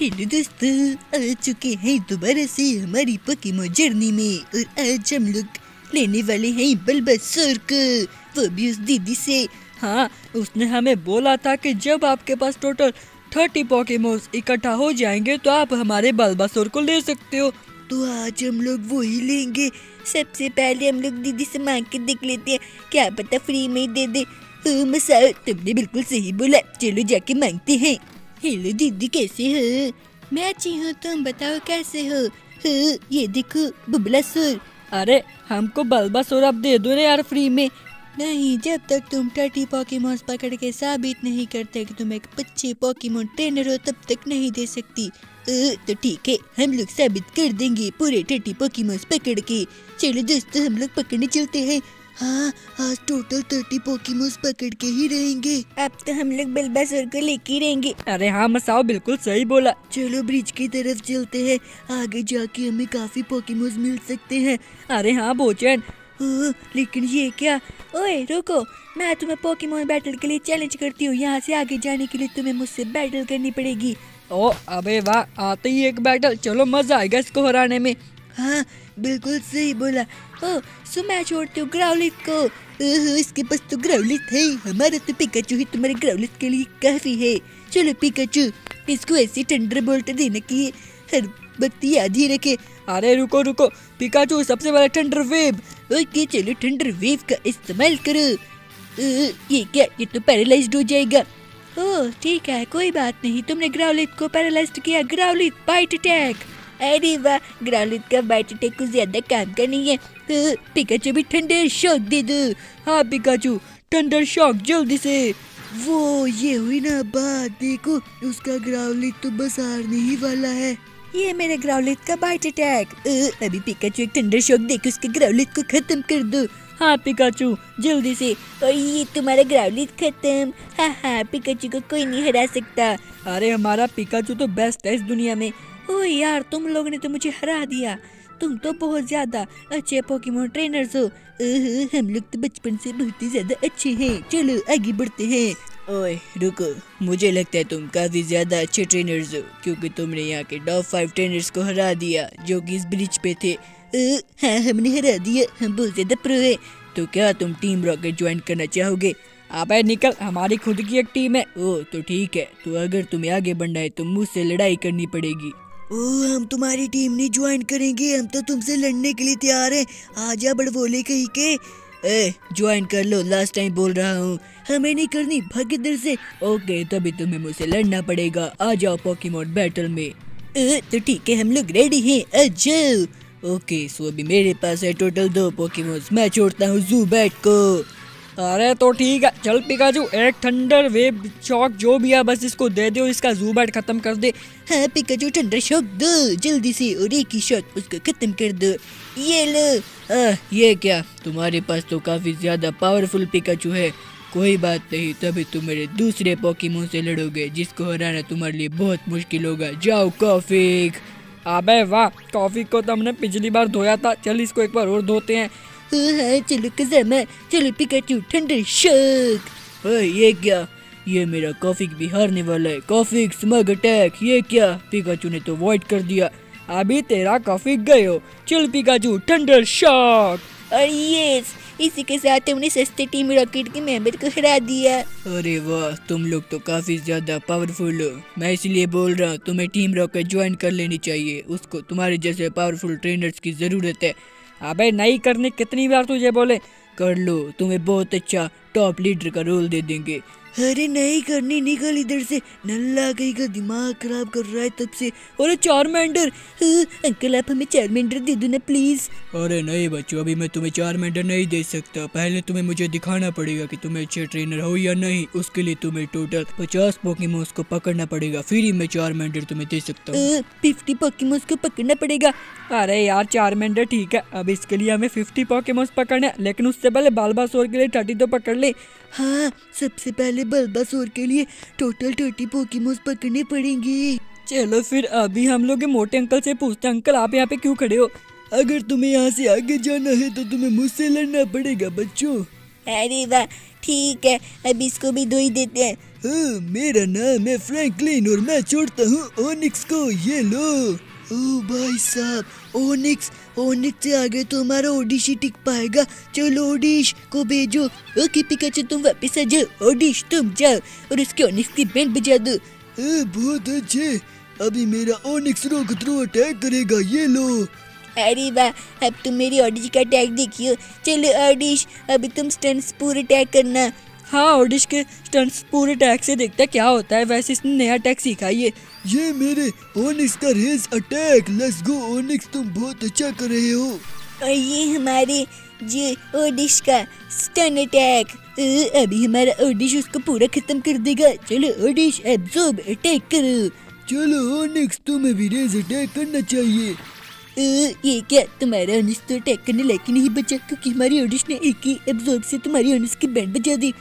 Hello दोस्तों, आ चुके हैं दोबारा से हमारी पोकेमॉन जर्नी में। और आज हम लोग लेने वाले हैं बल्बासोर को, वो भी उस दीदी से। हाँ, उसने हमें बोला था कि जब आपके पास टोटल 30 पोकेमॉन्स इकट्ठा हो जाएंगे तो आप हमारे बल्बासोर को ले सकते हो। तो आज हम लोग वो ही लेंगे। सबसे पहले हम लोग दीदी से मांग के देख लेते हैं, क्या पता फ्री में ही दे दे। ओ मसाओ, तुमने बिल्कुल सही बोला, चलो जाके मांगते हैं। हेलो दीदी, कैसे हो? मैं अच्छी हूँ, तुम बताओ कैसे हो? ये देखो बल्बासोर। अरे हमको बल्बासोर आप दे दो ना यार फ्री में। नहीं, जब तक तुम 30 पोकेमॉन्स पकड़ के साबित नहीं करते कि तुम एक अच्छे पोकेमॉन ट्रेनर हो तब तक नहीं दे सकती। तो ठीक है, हम लोग साबित कर देंगे पूरे 30 पोकेमॉन्स पकड़ के। चलो दोस्तों, हम लोग पकड़ने चलते हैं। हाँ, आज टोटल 30 पोकेमॉन्स पकड़ के ही रहेंगे। अब तो हम लोग बल्बासोर को लेके रहेंगे। अरे हाँ मसाओ, बिल्कुल सही बोला। चलो ब्रिज की तरफ चलते हैं, आगे जाके हमें काफी पोकेमॉन्स मिल सकते हैं। अरे हाँ बोचन, लेकिन ये क्या? ओए रुको, मैं तुम्हें पोकेमॉन बैटल के लिए चैलेंज करती हूँ। यहाँ से आगे जाने के लिए तुम्हें मुझसे बैटल करनी पड़ेगी। ओ अबे वाह, आते ही एक बैटल, चलो मजा आएगा इसको हराने में। हाँ बिल्कुल सही बोला। ओ सो मैं छोड़ती हूँ ग्राउलिथ को। ओह, इसके पास तो ग्राउलिथ है, हमारा तो पिकाचू ही तुम्हारे ग्राउलिथ के लिए काफी है। चलो पिकाचू, इसको ऐसी थंडर बोल्ट देने की हर वक्त याद ही रखे। अरे रुको रुको पिकाचू, सबसे बड़ा थंडर वेव। ओके चलो, थंडर वेव का इस्तेमाल करो। ये क्या, ये तो पैरालाइज्ड हो जाएगा। ओह ठीक है, कोई बात नहीं, तुमने ग्राउलिथ को पैरालाइज्ड किया। Growlithe bite attack. अरे वाह, ग्राउलिथ का बाइट अटैक कुछ ज्यादा काम का नहीं है। तो पिकाचू भी थंडर शॉक दे दो। हाँ पिकाचू, थंडर शॉक जल्दी से। वो ये हुई ना बात, देखो उसका ग्राउलिथ तो बस हारने ही वाला है। ये मेरे ग्राउलिथ का बाइट अटैक। अभी पिकाचू एक थंडर शॉक देके उसके ग्राउलिथ को खत्म कर दो। हाँ पिकाचू जल्दी से। और ये तुम्हारा ग्राउलिथ खत्म। हाँ, पिकाचू को कोई नहीं हरा सकता। अरे हमारा पिकाचू तो बेस्ट है इस दुनिया में। ओ यार, तुम लोगों ने तो मुझे हरा दिया, तुम तो बहुत ज्यादा अच्छे पोकेमॉन ट्रेनर्स हो। हम लोग तो बचपन से बहुत ही ज्यादा अच्छे हैं, चलो आगे बढ़ते हैं। ओए रुको, मुझे लगता है तुम काफी ज्यादा अच्छे ट्रेनर्स हो क्योंकि तुमने यहाँ के टॉप 5 ट्रेनर्स को हरा दिया जो कि इस ब्रिज पे थे। हाँ हमने हरा दिया, हम बहुत ज्यादा प्रो है। तो क्या तुम टीम रॉकेट ज्वाइन करना चाहोगे? अबे निकल, हमारी खुद की एक टीम है। ओह तो ठीक है, तो अगर तुम्हें आगे बढ़ना है तो मुझसे लड़ाई करनी पड़ेगी। ओह हम तुम्हारी टीम नहीं ज्वाइन करेंगे, हम तो तुमसे लड़ने के लिए तैयार हैं। आजा बड़बोले कहीं के, ए ज्वाइन कर लो, लास्ट टाइम बोल रहा हूँ। हमें नहीं करनी, भाग इधर से। ओके, तभी तुम्हें मुझसे लड़ना पड़ेगा, आ जाओ पोकेमॉन बैटल में। तो ठीक है, हम लोग रेडी हैं, आ जाओ। ओके सो अभी मेरे पास है टोटल 2 पोकेमॉन्स, मैं छोड़ता हूँ ज़ूबैट को। अरे तो ठीक है, चल पिकाचू, एक थंडर वेव शॉक जो भी है बस इसको दे दो, इसका ज़ूबैट खत्म कर दे। हाँ पिकाचू, थंडर शॉक दो जल्दी से, और एक ही शॉक उसको खत्म कर दो। ये लो। ये क्या, तुम्हारे पास तो काफ़ी ज़्यादा पावरफुल पिकाचू है। कोई बात नहीं, तभी तुम मेरे दूसरे पोकेमॉन से लड़ोगे जिसको हराना तुम्हारे लिए बहुत मुश्किल होगा। जाओ कॉफी। अबे वाह, कॉफी को तो हमने पिछली बार धोया था, चल इसको एक बार और धोते हैं। हाँ चलो कज़ामा, चलो पिकाचू थंडर शॉक। ये क्या, ये मेरा कॉफिक भी हारने वाला है। Koffing smog attack. ये क्या, पिकाचू ने तो अवॉइड कर दिया। अभी तेरा कॉफिक गए हो, चल पिकाचू थंडर शॉक। और यस, इसी के साथ हमने सस्ते टीम रॉकेट के मेंबर को हरा दिया। अरे वाह, तुम लोग तो काफी ज्यादा पावरफुल हो, मैं इसलिए बोल रहा हूँ तुम्हें टीम रॉकेट ज्वाइन कर लेनी चाहिए, उसको तुम्हारे जैसे पावरफुल ट्रेनर्स की जरूरत है। अबे नहीं करने, कितनी बार तुझे बोले, कर लो, तुम्हें बहुत अच्छा टॉप लीडर का रोल दे देंगे। अरे नहीं करनी, निकल इधर से, नल्ला कहीं का दिमाग खराब कर रहा है तब से। अरे चार्मेंडर, अंकल आप हमें चार्मेंडर दे दो ना प्लीज। अरे नहीं बच्चों, अभी मैं तुम्हें चार्मेंडर नहीं दे सकता, पहले तुम्हें मुझे दिखाना पड़ेगा कि तुम्हें अच्छे ट्रेनर हो या नहीं। उसके लिए तुम्हें टोटल 50 पोकेमॉन्स को पकड़ना पड़ेगा, फिर ही मैं चार्मेंडर तुम्हें दे सकता हूँ। 50 पोकेमॉन्स को पकड़ना पड़ेगा? अरे यार चार्मेंडर ठीक है, अब इसके लिए हमें 50 पोकेमॉन्स पकड़ना है, लेकिन उससे पहले बल्बासोर के लिए 30 तो पकड़ ले। हाँ, सबसे पहले बल्बासोर के लिए टोटल 30 पोकेमॉन्स पकड़ने पड़ेंगे। चलो फिर अभी हम लोग मोटे अंकल से पूछते हैं, अंकल आप यहाँ पे क्यों खड़े हो? अगर तुम्हें यहाँ से आगे जाना है तो तुम्हें मुझसे लड़ना पड़ेगा बच्चों। अरे वाह ठीक है, अब इसको भी धो ही देते हैं। मेरा नाम है फ्रैंकलिन और मैं छोड़ता हूँ ओनिक्स को, ये लो। ओ भाई साहब, ओनिक्स ओनिक्स से आगे तो हमारा ओडिश ही टिक पाएगा। चलो ओडिश को भेजो। ओके पिकाचू, तुम वापस आ जाओ। ओडिश तुम जाओ और उसके ओनिक्स की बैंड बजा दो। बहुत अच्छे, अभी मेरा ओनिक्स रोक थ्रो अटैक करेगा, ये लो। अरे वाह, अब तुम मेरी ओडिश का अटैक देखियो। चलो ओडिश, अभी तुम स्टंट्स पूरे अटैक करना। हाँ, ओडिश के स्टंट्स पूरे अटैक से देखता क्या होता है। वैसे इसने नया अटैक सीखा ये मेरे ओनिक्स का rage attack. Let's go Onix, तुम बहुत अच्छा कर रहे हो। और ये हमारे जी ओडिश का स्टन अटैक। अभी हमारा ओडिश उसको पूरा खत्म कर देगा। चलो ओडिश, एब्जॉर्ब अटैक करो। चलो ओनिक्स, तुम्हें भी रेज अटैक करना चाहिए। ये क्या, तुम्हारा ओनिक्स तो अटैक करने लायक नहीं बचा क्योंकि हमारी ओडिश ने एक ही एब्जॉर्ब से तुम्हारी ओनिक्स की बैंड बजा दी।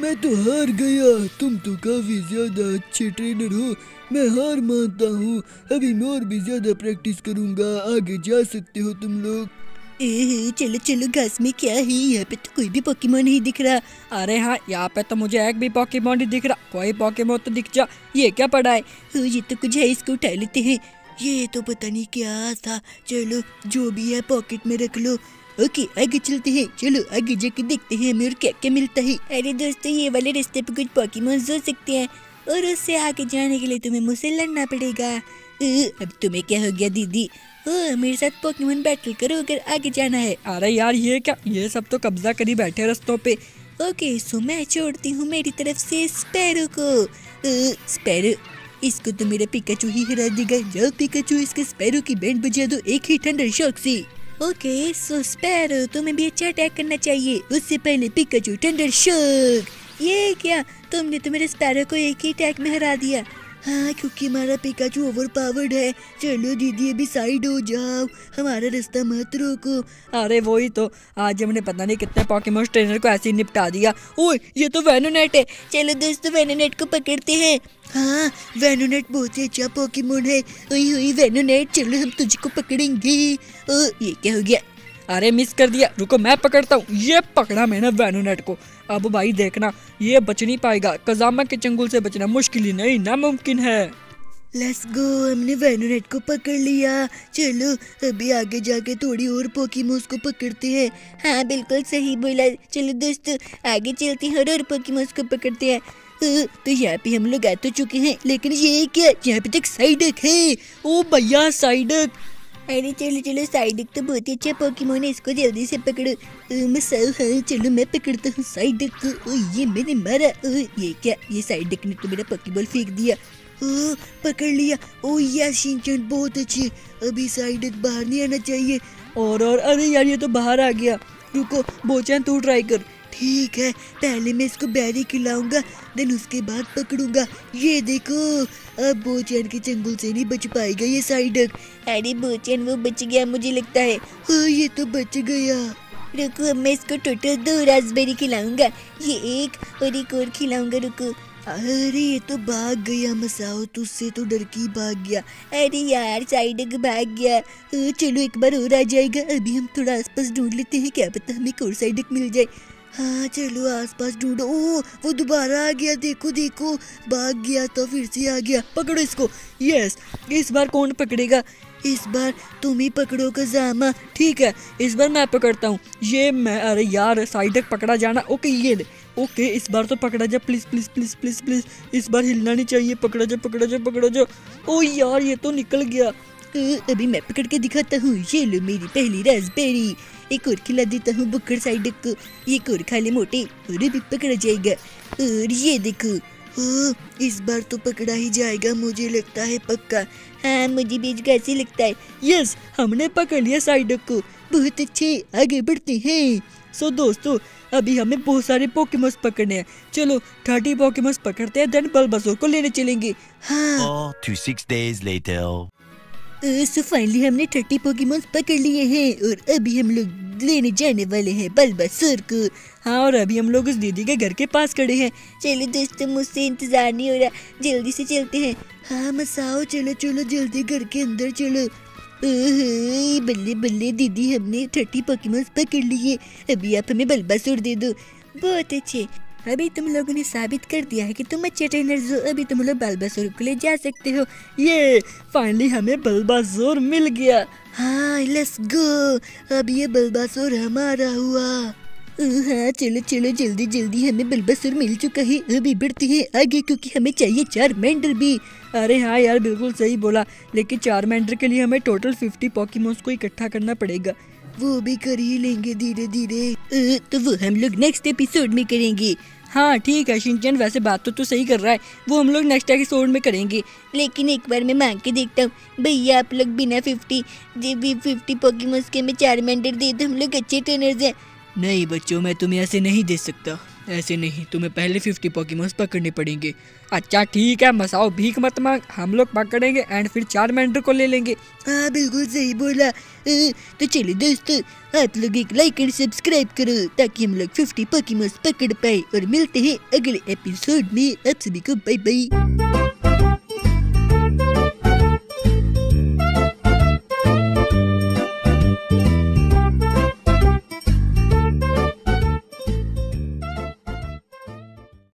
मैं तो हार गया। तुम तो काफी ज्यादा अच्छे ट्रेनर हो, मैं हार मानता हूँ। अभी मैं और भी ज्यादा प्रैक्टिस करूँगा। आगे जा सकते हो तुम लोग। चलो चलो, घास में क्या है, यहाँ पे तो कोई भी पोकेमॉन नहीं दिख रहा। अरे हाँ, यहाँ पे तो मुझे एक भी पोकेमॉन नहीं दिख रहा। कोई पोकेमॉन तो दिख जा। ये क्या पड़ा है? ये तो कुछ है, इसको उठा लेते हैं। ये तो पता नहीं क्या था। चलो जो भी है पॉकेट में रख लो। ओके, आगे चलते हैं। चलो आगे जाके देखते हैं हमें और क्या क्या मिलता है। अरे दोस्तों, ये वाले रास्ते पे कुछ पोकेमॉन्स हो सकते हैं और उससे आगे जाने के लिए तुम्हें मुझसे लड़ना पड़ेगा। अब तुम्हें क्या हो गया दीदी? मेरे साथ पोकेमॉन बैटल करो, कर आगे जाना है। अरे यार, ये क्या, ये सब तो कब्जा करी बैठे रास्तों पे। ओके, सो मैं छोड़ती हूँ मेरी तरफ से स्पैरो को। स्पैरो, इसको तो मेरा पिकाचू ही हरा देगा। जाओ पिकाचू, इसके स्पैरो की बैंड बजा दो एक ही थंडर शॉक से। ओके सो स्पैरो, तुम्हें भी अच्छा अटैक करना चाहिए। उससे पहले पिकाचू थंडर शॉक। ये क्या, तुमने तो मेरे स्पैरो को एक ही अटैक में हरा दिया। हाँ, क्योंकि हमारा पिकाचू ओवरपावर्ड है। चलो दीदी, अभी साइड हो जाओ, हमारा रास्ता मत रोको। अरे वही तो, आज हमने पता नहीं कितने पोकेमॉन ट्रेनर को ऐसे ही निपटा दिया। ओए, ये तो वेनोनेट है। चलो दोस्तों, वेनोनेट को पकड़ते हैं। हाँ, वेनोनेट बहुत ही अच्छा पोकेमॉन है। ओए ओए वेनोनेट, चलो हम तुझको पकड़ेंगे। ओ, ये क्या हो गया? अरे मिस कर दिया, रुको मैं पकड़ता हूँ। ये पकड़ा मैंने वेनोनेट को। अब भाई देखना, ये बच नहीं पाएगा। कजामा के चंगुल से बचना मुश्किल ही नहीं, नामुमकिन है। लेट्स गो, हमने वेनोनेट को पकड़ लिया। चलो अभी आगे जाके थोड़ी और पोकेमॉन्स को पकड़ते हैं। हाँ बिल्कुल सही बोला। चलो दोस्तों, आगे चलते हैं और पोकेमॉन्स को पकड़ते हैं। तो यहाँ पे हम लोग आ तो चुके हैं, लेकिन ये क्या, यहाँ पे तक साइडक है। ओ भैया, साइडक! अरे चलो चलो, साइडिक तो बहुत ही अच्छा पोकेमॉन है, इसको जल्दी से पकड़ो। चलो मैं पकड़ता हूँ साइडिक को। ये मैंने मारा। ये क्या, ये साइडिक ने तो मेरा पोकेबॉल फेंक दिया। ओ, पकड़ लिया। ओ यार शिनचैन, बहुत अच्छी। अभी साइडिक बाहर नहीं आना चाहिए। और अरे यार, ये तो बाहर आ गया। रुको बोचैन, तू ट्राई कर। ठीक है, पहले मैं इसको बैरी खिलाऊंगा, देन उसके बाद पकड़ूंगा। ये देखो, अब बोचैन के चंगुल से नहीं बच पाएगा ये साइडक। अरे बोचैन, वो बच गया मुझे लगता है। हाँ, ये तो बच गया। रुको, अब मैं इसको टोटल 2 रास्पबेरी खिलाऊंगा, ये एक और खिलाऊंगा। रुको, अरे ये तो भाग गया। मसाओ, तुझसे तो डर की भाग गया। अरे यार, साइडक भाग गया। चलो एक बार और आ जाएगा। अभी हम थोड़ा आसपास ढूंढ लेते हैं, क्या पता हमें एक और साइडक मिल जाए। हाँ चलो आसपास ढूंढो। ओ, वो दोबारा आ गया। देखो देखो, भाग गया तो फिर से आ गया। पकड़ो इसको। यस, इस बार कौन पकड़ेगा? इस बार तुम ही पकड़ो कजामा। ठीक है, इस बार मैं पकड़ता हूँ। ये मैं, अरे यार साइडक पकड़ा जाना। ओके ये ले। ओके, इस बार तो पकड़ा जा। Please please please please please, इस बार हिलना नहीं चाहिए। पकड़ा जा पकड़ा जा पकड़ा जा। ओ यार, ये तो निकल गया। अभी मैं पकड़ के दिखाता हूँ। ये लो मेरी पहली रास्पबेरी। एक और खिला देता हूँ बुक्कड़ साइडक को। एक और खा ले मोटे, और भी पकड़ा जाएगा। और ये देखो, ओ, इस बार तो पकड़ा ही जाएगा मुझे लगता है, पक्का। हाँ, मुझे भी ऐसे लगता है। यस, हमने पकड़ लिया साइडक को। बहुत अच्छे, आगे बढ़ते हैं। सो दोस्तों, अभी हमें बहुत सारे पोकेमॉन्स पकड़ने हैं। चलो 30 पोकेमॉन्स पकड़ते हैं, देन बल्बासोर को लेने चलेंगे। हाँ, सो फाइनली हमने 30 पोकेमॉन्स पकड़ लिए हैं और अभी हम लोग लेने जाने वाले हैं बल्बासोर को। हाँ, और अभी हम लोग उस दीदी के घर के पास खड़े हैं। चलो दोस्तों, मुझसे इंतज़ार नहीं हो रहा, जल्दी से चलते हैं। हाँ मसाओ, चलो चलो जल्दी घर के अंदर चलो। बल्ले बल्ले दीदी, हमने 30 पोकेमॉन्स पकड़ लिए। अभी आप हमें बल्बासोर दे दो। बहुत अच्छे, अभी तुम लोगों ने साबित कर दिया है कि तुम अच्छे ट्रेनर्स हो। अभी तुम लोग बल्बासोर को ले जा सकते हो। ये फाइनली हमें बल्बासोर मिल गया। हाँ लेट्स गो, अब ये बल्बासोर हमारा हुआ। हाँ चलो चलो जल्दी जल्दी, हमें बल्बासोर मिल चुका है। अभी बढ़ते हैं आगे क्योंकि हमें चाहिए चार्मेंडर भी। अरे हाँ यार बिल्कुल सही बोला, लेकिन चार्मेंडर के लिए हमें टोटल 50 पॉकीमोन्स को इकट्ठा करना पड़ेगा। वो भी कर ही लेंगे धीरे धीरे, तो वो हम लोग नेक्स्ट एपिसोड में करेंगे। हाँ ठीक है शिनचैन, वैसे बात तो तू सही कर रहा है, वो हम लोग नेक्स्ट एपिसोड में करेंगे। लेकिन एक बार मैं मांग के देखता हूँ भैया, आप लोग बिना 50 पोकेमॉन्स के में चार्मेंडर दे दो, हम लोग अच्छे ट्रेनर्स हैं। नहीं बच्चों, मैं तुम्हें ऐसे नहीं दे सकता, ऐसे नहीं, तुम्हें पहले 50 पोकेमॉन्स पकड़ने पड़ेंगे। अच्छा ठीक है मसाओ, भीख मत मांग, हम लोग पकड़ेंगे एंड फिर चार्मेंडर को ले लेंगे। हाँ बिल्कुल सही बोला। तो चलो दोस्तों, आप लोग एक लाइक एंड सब्सक्राइब करो ताकि हम लोग 50 पोकेमॉन्स पकड़ पाए। और मिलते हैं अगले एपिसोड में। आप सभी को बाय बाय।